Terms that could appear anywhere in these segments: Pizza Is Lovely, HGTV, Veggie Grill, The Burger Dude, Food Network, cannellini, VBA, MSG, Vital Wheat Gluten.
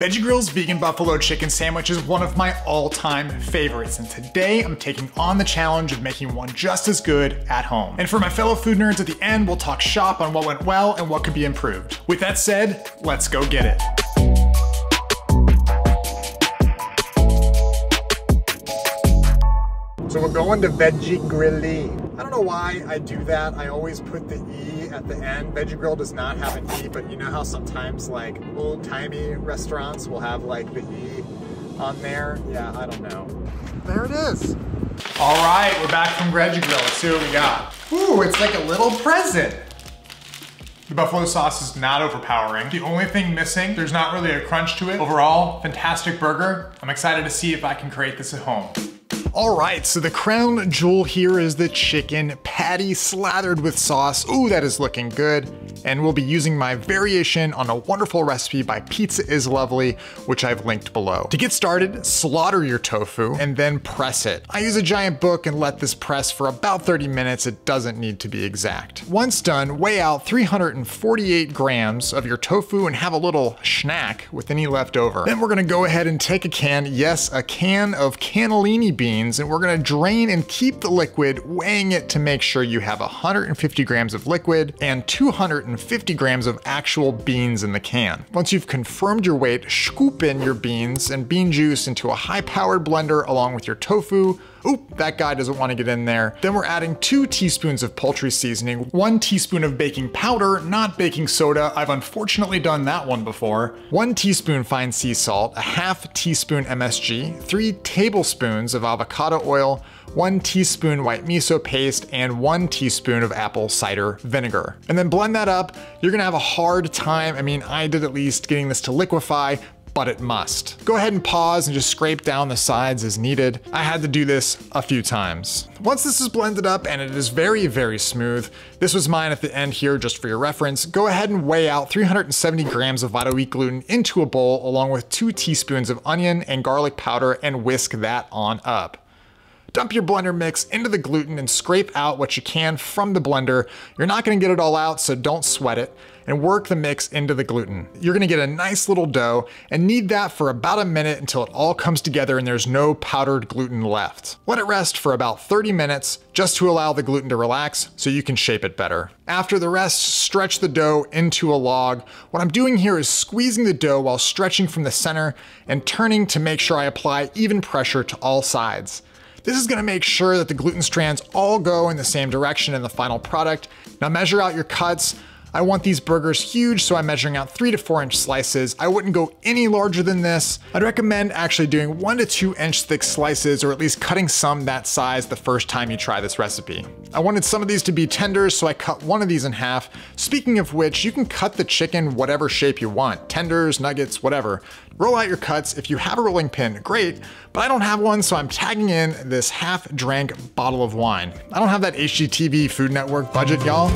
Veggie Grill's vegan buffalo chicken sandwich is one of my all-time favorites, and today I'm taking on the challenge of making one just as good at home. And for my fellow food nerds, at the end, we'll talk shop on what went well and what could be improved. With that said, let's go get it. So we're going to Veggie Grill. I don't know why I do that. I always put the E at the end. Veggie Grill does not have an E, but you know how sometimes like old-timey restaurants will have like the E on there? Yeah, I don't know. There it is. All right, we're back from Veggie Grill. Let's see what we got. Ooh, it's like a little present. The buffalo sauce is not overpowering. The only thing missing, there's not really a crunch to it. Overall, fantastic burger. I'm excited to see if I can create this at home. All right, so the crown jewel here is the chicken patty slathered with sauce. Ooh, that is looking good. And we'll be using my variation on a wonderful recipe by Pizza Is Lovely, which I've linked below. To get started, slaughter your tofu and then press it. I use a giant book and let this press for about 30 minutes. It doesn't need to be exact. Once done, weigh out 348 grams of your tofu and have a little snack with any left over. Then we're gonna go ahead and take a can, yes, a can of cannellini beans, and we're gonna drain and keep the liquid, weighing it to make sure you have 150 grams of liquid and 250 grams of actual beans in the can. Once you've confirmed your weight, scoop in your beans and bean juice into a high-powered blender along with your tofu. Oop, that guy doesn't want to get in there. Then we're adding 2 teaspoons of poultry seasoning, 1 teaspoon of baking powder, not baking soda. I've unfortunately done that one before. 1 teaspoon fine sea salt, a half teaspoon MSG, 3 tablespoons of avocado oil, 1 teaspoon white miso paste, and 1 teaspoon of apple cider vinegar. And then blend that up. You're gonna have a hard time. I mean, I did at least getting this to liquefy, but it must. Go ahead and pause and just scrape down the sides as needed. I had to do this a few times. Once this is blended up, and it is very, very smooth, this was mine at the end here just for your reference, go ahead and weigh out 370 grams of Vital Wheat Gluten into a bowl along with 2 teaspoons of onion and garlic powder and whisk that on up. Dump your blender mix into the gluten and scrape out what you can from the blender. You're not gonna get it all out, so don't sweat it, and work the mix into the gluten. You're gonna get a nice little dough and knead that for about a minute until it all comes together and there's no powdered gluten left. Let it rest for about 30 minutes just to allow the gluten to relax so you can shape it better. After the rest, stretch the dough into a log. What I'm doing here is squeezing the dough while stretching from the center and turning to make sure I apply even pressure to all sides. This is gonna make sure that the gluten strands all go in the same direction in the final product. Now measure out your cuts. I want these burgers huge, so I'm measuring out 3 to 4 inch slices. I wouldn't go any larger than this. I'd recommend actually doing 1 to 2 inch thick slices, or at least cutting some that size the first time you try this recipe. I wanted some of these to be tenders, so I cut one of these in half. Speaking of which, you can cut the chicken whatever shape you want, tenders, nuggets, whatever. Roll out your cuts. If you have a rolling pin, great, but I don't have one, so I'm tagging in this half-drank bottle of wine. I don't have that HGTV Food Network budget, y'all,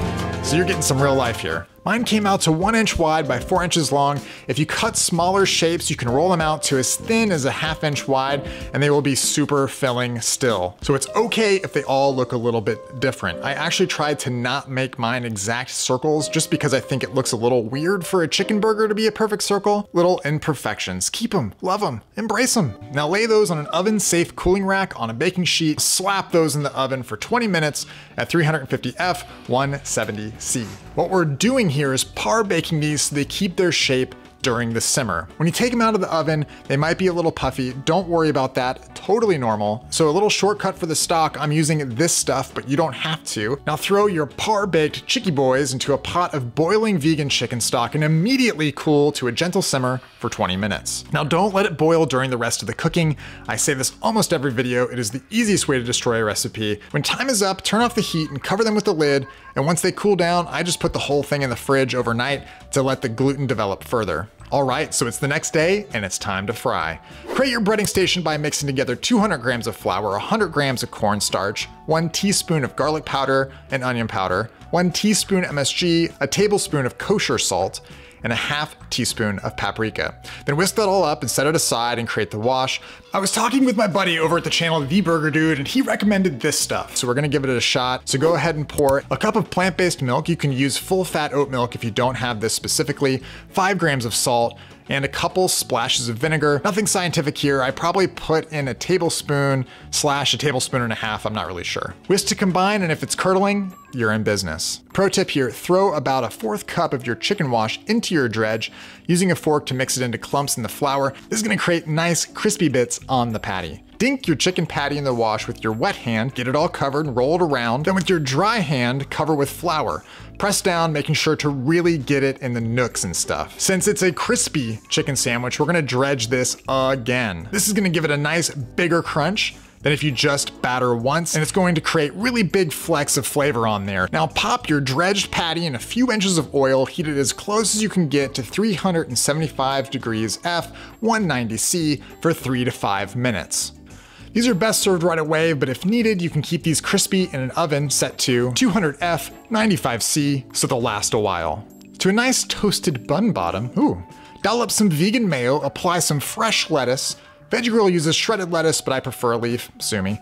so you're getting some real life here. Mine came out to 1 inch wide by 4 inches long. If you cut smaller shapes, you can roll them out to as thin as a ½ inch wide, and they will be super filling still. So it's okay if they all look a little bit different. I actually tried to not make mine exact circles just because I think it looks a little weird for a chicken burger to be a perfect circle. Little imperfections, keep them, love them, embrace them. Now lay those on an oven safe cooling rack on a baking sheet, slap those in the oven for 20 minutes at 350 F, 170 C. What we're doing here is par baking these so they keep their shape during the simmer. When you take them out of the oven, they might be a little puffy. Don't worry about that, totally normal. So a little shortcut for the stock, I'm using this stuff, but you don't have to. Now throw your par baked Chicky Boys into a pot of boiling vegan chicken stock and immediately cool to a gentle simmer for 20 minutes. Now don't let it boil during the rest of the cooking. I say this almost every video, it is the easiest way to destroy a recipe. When time is up, turn off the heat and cover them with the lid. And once they cool down, I just put the whole thing in the fridge overnight to let the gluten develop further. All right, so it's the next day and it's time to fry. Create your breading station by mixing together 200 grams of flour, 100 grams of cornstarch, 1 teaspoon of garlic powder and onion powder, 1 teaspoon MSG, a tablespoon of kosher salt, and a ½ teaspoon of paprika. Then whisk that all up and set it aside and create the wash. I was talking with my buddy over at the channel, The Burger Dude, and he recommended this stuff. So we're gonna give it a shot. So go ahead and pour a cup of plant-based milk. You can use full fat oat milk if you don't have this specifically, 5 grams of salt, and a couple splashes of vinegar. Nothing scientific here. I probably put in a tablespoon slash a tablespoon and a half, I'm not really sure. Whisk to combine, and if it's curdling, you're in business. Pro tip here, throw about a fourth cup of your chicken wash into your dredge using a fork to mix it into clumps in the flour. This is gonna create nice crispy bits on the patty. Dink your chicken patty in the wash with your wet hand, get it all covered and roll it around. Then with your dry hand, cover with flour. Press down, making sure to really get it in the nooks and stuff. Since it's a crispy chicken sandwich, we're gonna dredge this again. This is gonna give it a nice bigger crunch than if you just batter once, and it's going to create really big flecks of flavor on there. Now pop your dredged patty in a few inches of oil, heat it as close as you can get to 375 degrees F, 190 C for 3 to 5 minutes. These are best served right away, but if needed, you can keep these crispy in an oven set to 200 F, 95 C, so they'll last a while. To a nice toasted bun bottom, ooh, dollop some vegan mayo, apply some fresh lettuce. Veggie Grill uses shredded lettuce, but I prefer a leaf, sue me.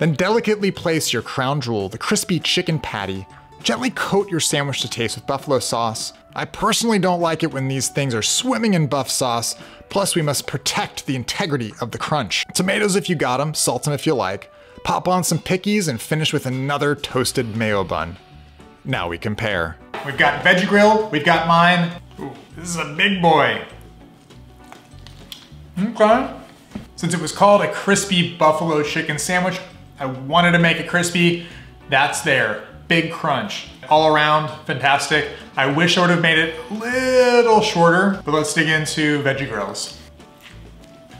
Then delicately place your crown jewel, the crispy chicken patty. Gently coat your sandwich to taste with buffalo sauce. I personally don't like it when these things are swimming in buff sauce. Plus, we must protect the integrity of the crunch. Tomatoes if you got them, salt them if you like. Pop on some pickies and finish with another toasted mayo bun. Now we compare. We've got Veggie Grill, we've got mine. Ooh, this is a big boy. Okay. Since it was called a crispy buffalo chicken sandwich, I wanted to make it crispy. That's there. Big crunch. All around, fantastic. I wish I would have made it a little shorter, but let's dig into Veggie Grills.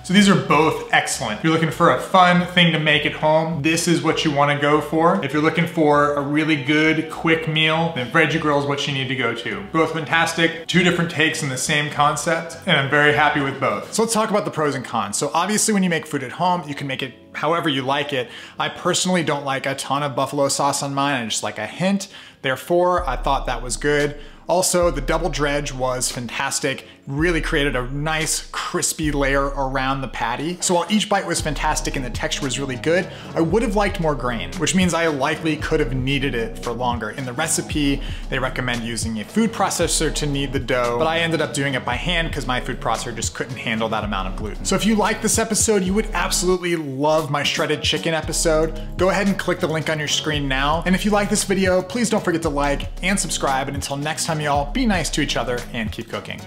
So these are both excellent. If you're looking for a fun thing to make at home, this is what you wanna go for. If you're looking for a really good, quick meal, then Veggie Grill is what you need to go to. Both fantastic, two different takes on the same concept, and I'm very happy with both. So let's talk about the pros and cons. So obviously when you make food at home, you can make it however you like it. I personally don't like a ton of buffalo sauce on mine. I just like a hint. Therefore, I thought that was good. Also, the double dredge was fantastic. Really created a nice crispy layer around the patty. So while each bite was fantastic and the texture was really good, I would have liked more grain, which means I likely could have kneaded it for longer. In the recipe, they recommend using a food processor to knead the dough, but I ended up doing it by hand because my food processor just couldn't handle that amount of gluten. So if you like this episode, you would absolutely love my shredded chicken episode. Go ahead and click the link on your screen now. And if you like this video, please don't forget to like and subscribe. And until next time, y'all, be nice to each other and keep cooking.